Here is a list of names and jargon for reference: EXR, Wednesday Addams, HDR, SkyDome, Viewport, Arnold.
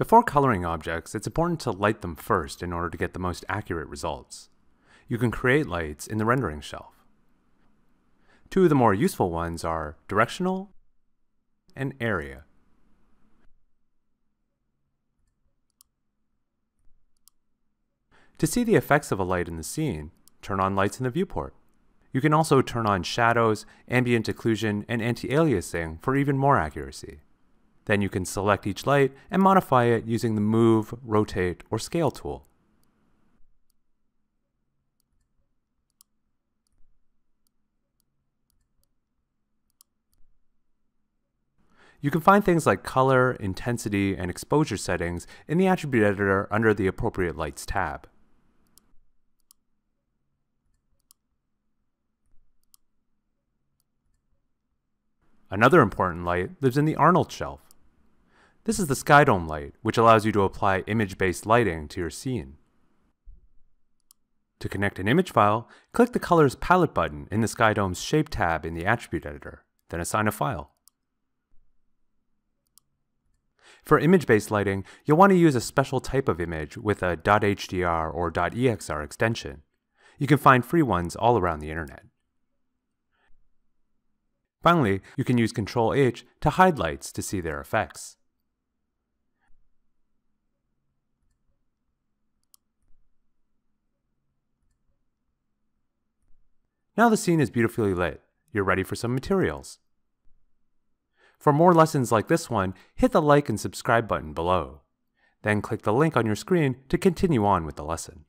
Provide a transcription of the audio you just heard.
Before coloring objects, it's important to light them first in order to get the most accurate results. You can create lights in the rendering shelf. Two of the more useful ones are directional and area. To see the effects of a light in the scene, turn on lights in the viewport. You can also turn on shadows, ambient occlusion, and anti-aliasing for even more accuracy. Then you can select each light and modify it using the Move, Rotate, or Scale tool. You can find things like color, intensity, and exposure settings in the attribute editor under the appropriate lights tab. Another important light lives in the Arnold shelf. This is the SkyDome light, which allows you to apply image-based lighting to your scene. To connect an image file, click the Colors Palette button in the SkyDome's Shape tab in the Attribute Editor, then assign a file. For image-based lighting, you'll want to use a special type of image with a .HDR or .EXR extension. You can find free ones all around the internet. Finally, you can use Ctrl-H to hide lights to see their effects. Now the scene is beautifully lit. You're ready for some materials. For more lessons like this one, hit the like and subscribe button below. Then click the link on your screen to continue on with the lesson.